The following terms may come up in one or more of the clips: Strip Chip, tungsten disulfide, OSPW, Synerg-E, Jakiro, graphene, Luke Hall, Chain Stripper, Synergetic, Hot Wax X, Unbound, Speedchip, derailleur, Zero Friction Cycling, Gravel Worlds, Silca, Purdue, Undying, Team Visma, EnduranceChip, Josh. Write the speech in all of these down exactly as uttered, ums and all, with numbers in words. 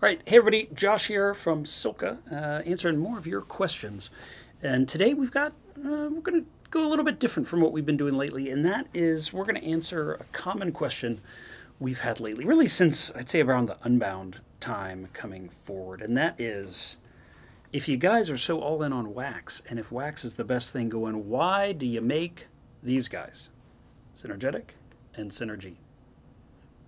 All right, hey everybody, Josh here from Silca, uh, answering more of your questions. And today we've got, uh, we're going to go a little bit different from what we've been doing lately, and that is we're going to answer a common question we've had lately, really since I'd say around the Unbound time coming forward, and that is, if you guys are so all in on wax, and if wax is the best thing going, why do you make these guys, Synergetic and Synerg-E?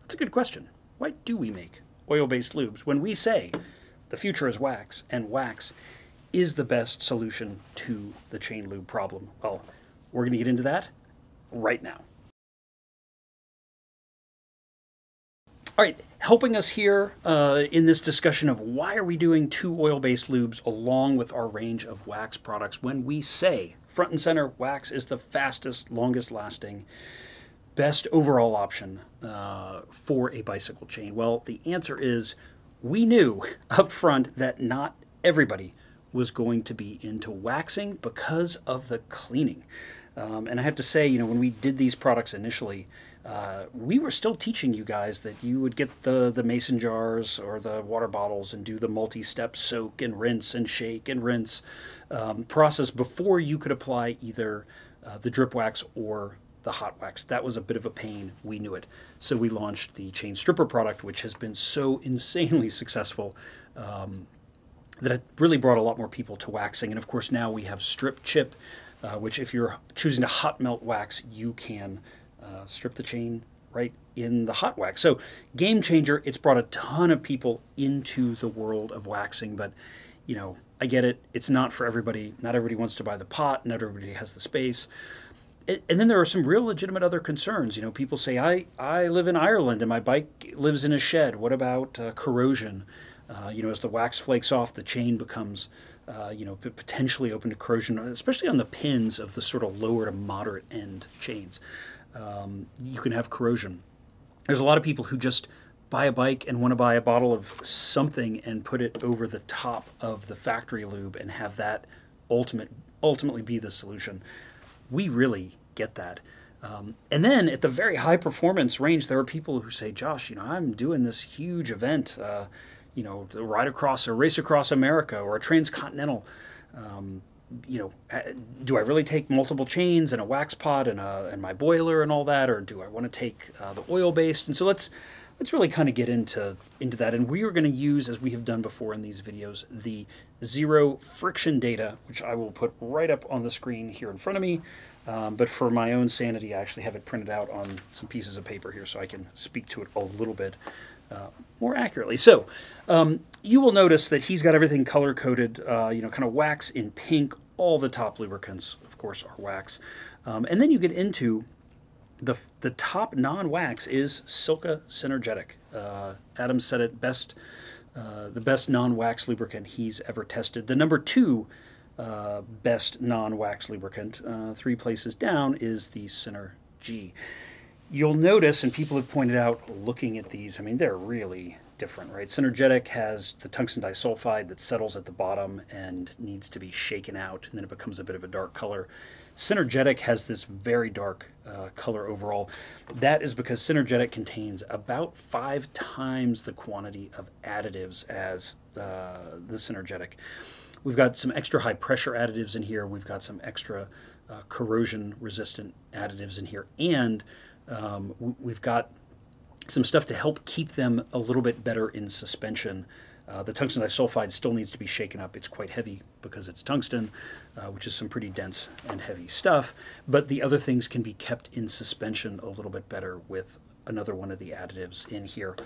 That's a good question. Why do we make oil-based lubes when we say the future is wax and wax is the best solution to the chain lube problem? Well, we're going to get into that right now. All right, helping us here uh, in this discussion of why are we doing two oil-based lubes along with our range of wax products when we say front and center wax is the fastest, longest lasting, best overall option uh, for a bicycle chain? Well, the answer is we knew up front that not everybody was going to be into waxing because of the cleaning. Um, and I have to say, you know, when we did these products initially, uh, we were still teaching you guys that you would get the, the mason jars or the water bottles and do the multi-step soak and rinse and shake and rinse um, process before you could apply either uh, the drip wax or the hot wax. That was a bit of a pain. We knew it. So we launched the Chain Stripper product, which has been so insanely successful um, that it really brought a lot more people to waxing. And of course, now we have Strip Chip, uh, which if you're choosing to hot melt wax, you can uh, strip the chain right in the hot wax. So game changer. It's brought a ton of people into the world of waxing, but you know, I get it. It's not for everybody. Not everybody wants to buy the pot. Not everybody has the space. And then there are some real legitimate other concerns. You know, people say, I, I live in Ireland and my bike lives in a shed. What about uh, corrosion? Uh, you know, as the wax flakes off, the chain becomes, uh, you know, potentially open to corrosion, especially on the pins of the sort of lower to moderate end chains. Um, you can have corrosion. There's a lot of people who just buy a bike and want to buy a bottle of something and put it over the top of the factory lube and have that ultimate, ultimately be the solution. We really get that. Um, and then at the very high performance range, there are people who say, Josh, you know, I'm doing this huge event, uh, you know, the ride across or race across America or a transcontinental. Um, you know, do I really take multiple chains and a wax pot and, a, and my boiler and all that? Or do I want to take uh, the oil based? And so let's let's really kind of get into, into that. And we are going to use, as we have done before in these videos, the zero friction data, which I will put right up on the screen here in front of me. Um, but for my own sanity, I actually have it printed out on some pieces of paper here so I can speak to it a little bit uh, more accurately. So um, you will notice that he's got everything color-coded, uh, you know, kind of wax in pink. All the top lubricants, of course, are wax. Um, and then you get into The, the top non-wax is Silca Synergetic. Uh, Adam said it best, uh, the best non-wax lubricant he's ever tested. The number two uh, best non-wax lubricant, uh, three places down, is the Synerg-E. You'll notice, and people have pointed out looking at these, I mean, they're really different, right? Synergetic has the tungsten disulfide that settles at the bottom and needs to be shaken out, and then it becomes a bit of a dark color. Synergetic has this very dark uh, color overall. That is because Synergetic contains about five times the quantity of additives as uh, the Synergetic. We've got some extra high pressure additives in here. We've got some extra uh, corrosion resistant additives in here. And um, we've got some stuff to help keep them a little bit better in suspension. Uh, the tungsten disulfide still needs to be shaken up. It's quite heavy because it's tungsten, uh, which is some pretty dense and heavy stuff. But the other things can be kept in suspension a little bit better with another one of the additives in here.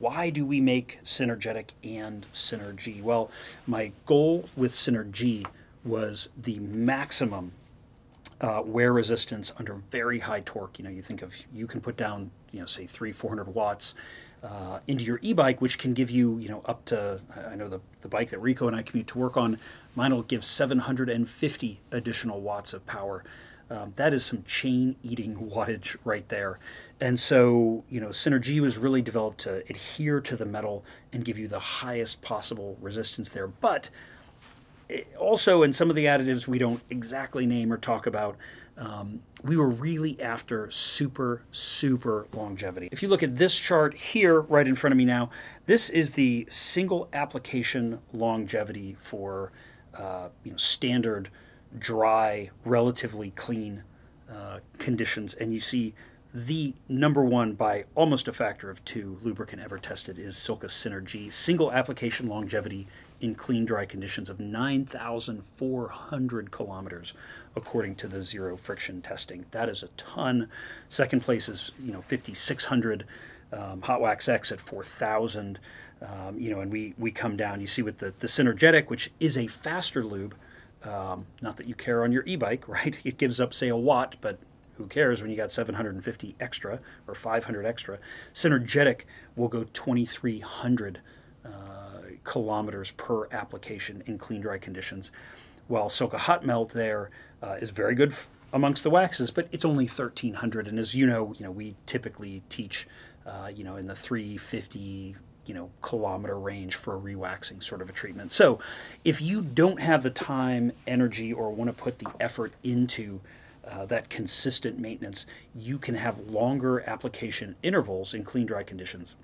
Why do we make Synergetic and Synerg-E? Well, my goal with Synerg-E was the maximum Uh, wear resistance under very high torque. You know, you think of, you can put down, you know, say three, four hundred watts uh, into your e-bike, which can give you, you know, up to, I know the, the bike that Rico and I commute to work on, mine will give seven hundred fifty additional watts of power. Um, that is some chain eating wattage right there. And so, you know, Synerg-E was really developed to adhere to the metal and give you the highest possible resistance there. But it also, in some of the additives we don't exactly name or talk about, Um, we were really after super, super longevity. If you look at this chart here right in front of me now, this is the single application longevity for uh, you know, standard, dry, relatively clean uh, conditions. And you see the number one by almost a factor of two lubricant ever tested is Silca Synerg-E, single application longevity in clean, dry conditions of nine thousand four hundred kilometers, according to the zero friction testing. That is a ton. Second place is, you know, fifty-six hundred, um, Hot Wax X at four thousand, um, you know, and we, we come down, you see with the, the Synergetic, which is a faster lube, um, not that you care on your e-bike, right? It gives up, say, a watt, but who cares when you got seven hundred fifty extra or five hundred extra. Synergetic will go twenty-three hundred uh, kilometers per application in clean, dry conditions, while Silca Hot Melt there uh, is very good f amongst the waxes, but it's only thirteen hundred. And as you know, you know we typically teach, uh, you know, in the three fifty, you know, kilometer range for a rewaxing sort of a treatment. So, if you don't have the time, energy, or want to put the effort into Uh, that consistent maintenance, you can have longer application intervals in clean, dry conditions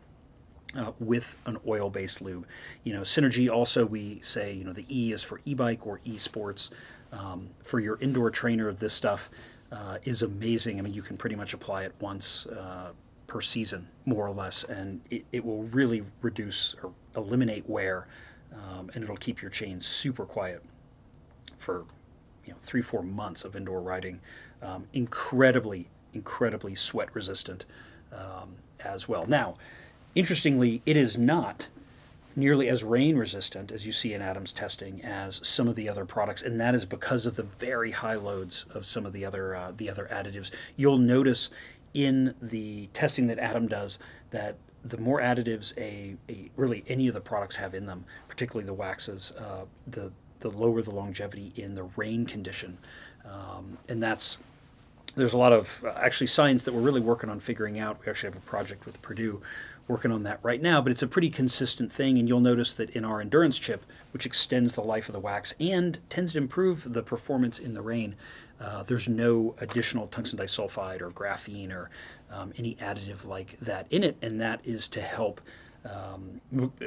uh, with an oil-based lube. You know, Synerg-E also, we say, you know, the E is for e-bike or e-sports. Um, for your indoor trainer, this stuff uh, is amazing. I mean, you can pretty much apply it once uh, per season, more or less, and it, it will really reduce or eliminate wear, um, and it'll keep your chain super quiet for you know, three, four months of indoor riding. Um, incredibly, incredibly sweat resistant um, as well. Now, interestingly, it is not nearly as rain resistant as you see in Adam's testing as some of the other products, and that is because of the very high loads of some of the other uh, the other additives. You'll notice in the testing that Adam does that the more additives a, a really any of the products have in them, particularly the waxes, uh, the the lower the longevity in the rain condition. Um, and that's, there's a lot of uh, actually science that we're really working on figuring out. We actually have a project with Purdue working on that right now, but it's a pretty consistent thing. And you'll notice that in our endurance chip, which extends the life of the wax and tends to improve the performance in the rain, uh, there's no additional tungsten disulfide or graphene or um, any additive like that in it. And that is to help, um,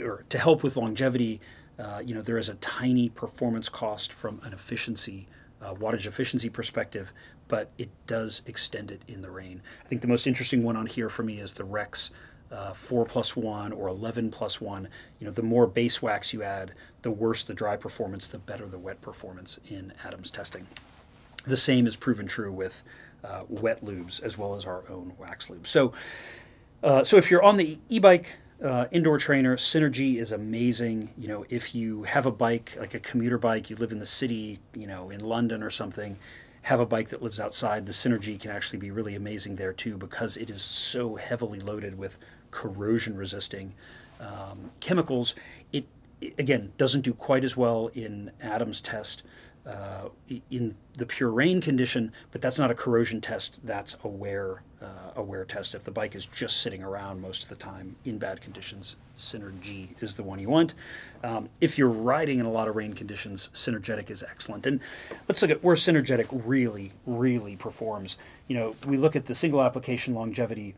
or to help with longevity. Uh, you know, there is a tiny performance cost from an efficiency, uh, wattage efficiency perspective, but it does extend it in the rain. I think the most interesting one on here for me is the Rex uh, four plus one or eleven plus one. You know, the more base wax you add, the worse the dry performance, the better the wet performance in Adam's testing. The same is proven true with uh, wet lubes as well as our own wax lube. So, uh, so if you're on the e-bike, Uh, indoor trainer, Synerg-E is amazing. You know, if you have a bike, like a commuter bike, you live in the city, you know, in London or something, have a bike that lives outside, the Synerg-E can actually be really amazing there too, because it is so heavily loaded with corrosion-resisting um, chemicals. It, it, again, doesn't do quite as well in Adam's test uh, in the pure rain condition, but that's not a corrosion test, that's a wear Uh, a wear test. If the bike is just sitting around most of the time in bad conditions, Synerg-E is the one you want. Um, if you're riding in a lot of rain conditions, Synergetic is excellent. And let's look at where Synergetic really, really performs. You know, we look at the single application longevity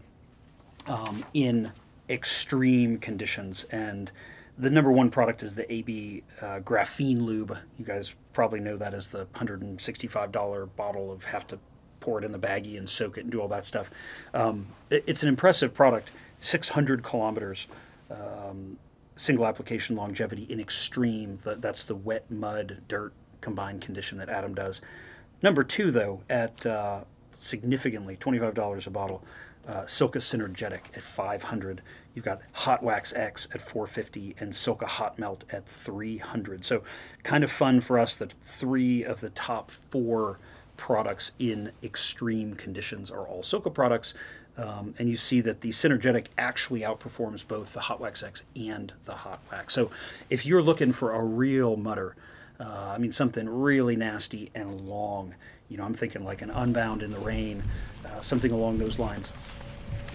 um, in extreme conditions, and the number one product is the A B uh, graphene lube. You guys probably know that as the one hundred sixty-five dollar bottle of have to pour it in the baggie and soak it and do all that stuff. Um, it, it's an impressive product, six hundred kilometers, um, single application longevity in extreme. The, that's the wet, mud, dirt combined condition that Adam does. Number two, though, at uh, significantly twenty-five dollars a bottle, uh, Silca Synergetic at five hundred. You've got Hot Wax X at four fifty and Silca Hot Melt at three hundred. So kind of fun for us that three of the top four products in extreme conditions are all Silca products, um, and you see that the Synergetic actually outperforms both the Hot Wax X and the Hot Wax. So if you're looking for a real mutter, uh, I mean something really nasty and long, you know, I'm thinking like an Unbound in the rain, uh, something along those lines,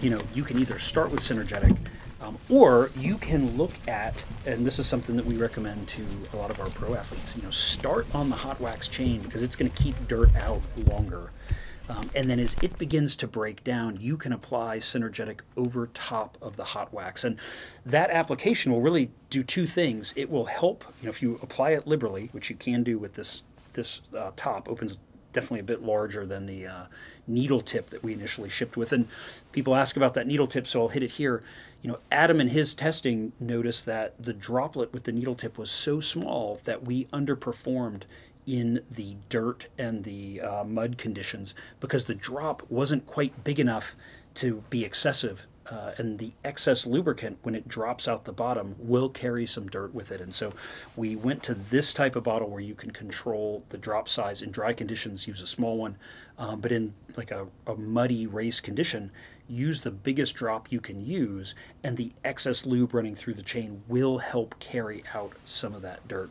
you know, you can either start with Synergetic, Um, or you can look at, and this is something that we recommend to a lot of our pro athletes, you know, start on the Hot Wax chain because it's going to keep dirt out longer. Um, and then as it begins to break down, you can apply Synergetic over top of the hot wax. And that application will really do two things. It will help, you know, if you apply it liberally, which you can do with this, this uh, top, opens definitely a bit larger than the uh, needle tip that we initially shipped with. And people ask about that needle tip, so I'll hit it here. You know, Adam in his testing noticed that the droplet with the needle tip was so small that we underperformed in the dirt and the uh, mud conditions because the drop wasn't quite big enough to be excessive. Uh, and the excess lubricant, when it drops out the bottom, will carry some dirt with it. And so we went to this type of bottle where you can control the drop size. In dry conditions, use a small one. Um, but in like a, a muddy race condition, use the biggest drop you can use, and the excess lube running through the chain will help carry out some of that dirt.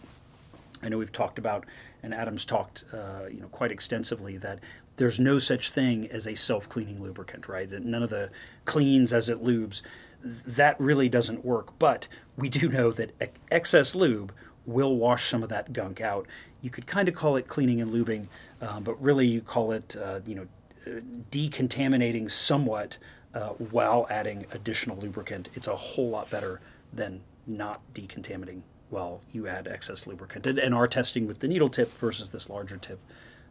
I know we've talked about, and Adam's talked uh, you know, quite extensively, that there's no such thing as a self-cleaning lubricant, right? That none of the cleans as it lubes. That really doesn't work. But we do know that ex excess lube will wash some of that gunk out. You could kind of call it cleaning and lubing, uh, but really you call it uh, you know, decontaminating somewhat uh, while adding additional lubricant. It's a whole lot better than not decontaminating while you add excess lubricant. And our testing with the needle tip versus this larger tip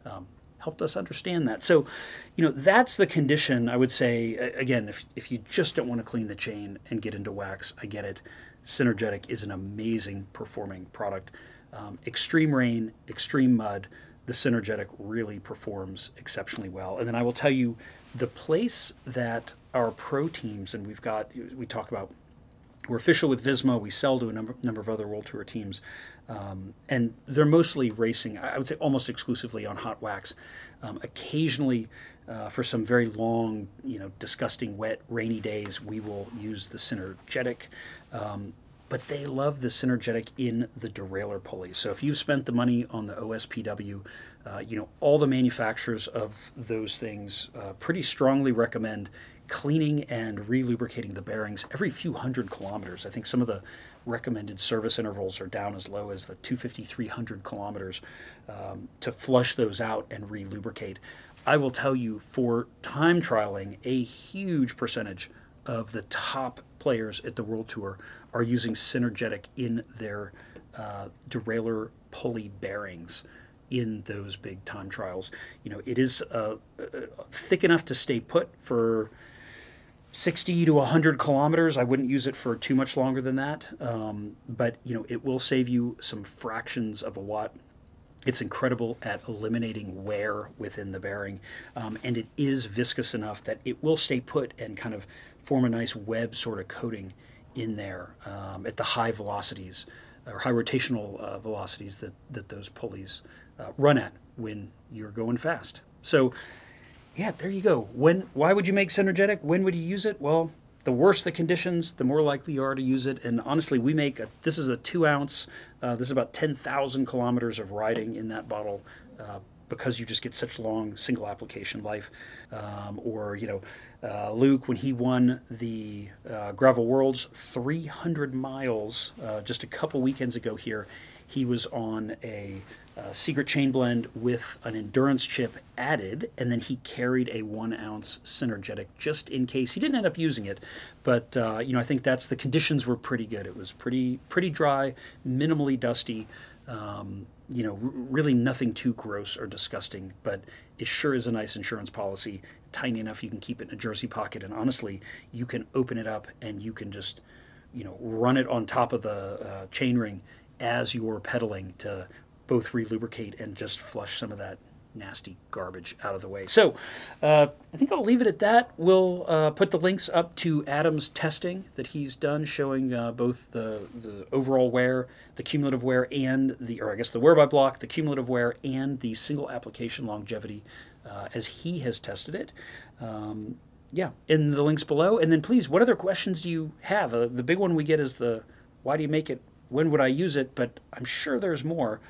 um, helped us understand that. So, you know, that's the condition. I would say, again, if, if you just don't want to clean the chain and get into wax, I get it. Synergetic is an amazing performing product. Um, extreme rain, extreme mud, the Synergetic really performs exceptionally well. And then I will tell you the place that our pro teams, and we've got, we talk about, we're official with Visma. We sell to a number, number of other World Tour teams, um, and they're mostly racing, I would say almost exclusively on hot wax. Um, occasionally, uh, for some very long, you know, disgusting, wet, rainy days, we will use the Synergetic, um, but they love the Synergetic in the derailleur pulleys. So if you've spent the money on the O S P W, uh, you know, all the manufacturers of those things uh, pretty strongly recommend cleaning and re-lubricating the bearings every few hundred kilometers. I think some of the recommended service intervals are down as low as the two fifty, three hundred kilometers um, to flush those out and re-lubricate. I will tell you, for time trialing, a huge percentage of the top players at the World Tour are using Synergetic in their uh, derailleur pulley bearings in those big time trials. You know, it is uh, thick enough to stay put for sixty to one hundred kilometers. I wouldn't use it for too much longer than that, um, but you know, it will save you some fractions of a watt. It's incredible at eliminating wear within the bearing, um, and it is viscous enough that it will stay put and kind of form a nice web sort of coating in there um, at the high velocities or high rotational uh, velocities that, that those pulleys uh, run at when you're going fast. So, yeah, there you go. When, why would you make Synergetic? When would you use it? Well, the worse the conditions, the more likely you are to use it. And honestly, we make a, this is a two ounce. Uh, this is about ten thousand kilometers of riding in that bottle uh, because you just get such long single application life. Um, or, you know, uh, Luke, when he won the uh, Gravel Worlds, three hundred miles uh, just a couple weekends ago here, he was on a Uh, secret chain blend with an endurance chip added, and then he carried a one ounce Synergetic just in case. He didn't end up using it, but uh, you know, I think that's the conditions were pretty good. It was pretty pretty dry, minimally dusty. Um, you know, r really nothing too gross or disgusting, but it sure is a nice insurance policy. Tiny enough you can keep it in a jersey pocket, and honestly, you can open it up and you can just, you know, run it on top of the uh, chain ring as you're pedaling to both re-lubricate and just flush some of that nasty garbage out of the way. So uh, I think I'll leave it at that. We'll uh, put the links up to Adam's testing that he's done showing uh, both the, the overall wear, the cumulative wear, and the, or I guess the wear by block, the cumulative wear, and the single application longevity uh, as he has tested it. Um, yeah, in the links below. And then please, what other questions do you have? Uh, the big one we get is the, why do you make it? When would I use it? But I'm sure there's more.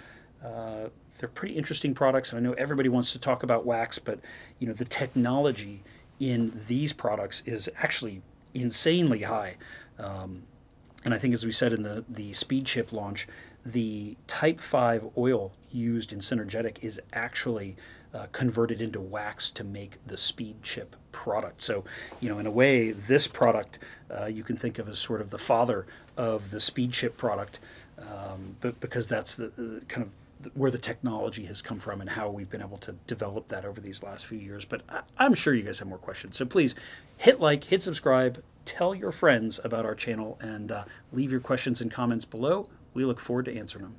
Uh, they're pretty interesting products, and I know everybody wants to talk about wax, but you know, the technology in these products is actually insanely high. Um, and I think, as we said in the, the Speedchip launch, the type five oil used in Synergetic is actually uh, converted into wax to make the Speed Chip product. So, you know, in a way, this product uh, you can think of as sort of the father of the Speed Chip product, um, but because that's the, the kind of where the technology has come from and how we've been able to develop that over these last few years. But I'm sure you guys have more questions. So please hit like, hit subscribe, tell your friends about our channel, and uh, leave your questions and comments below. We look forward to answering them.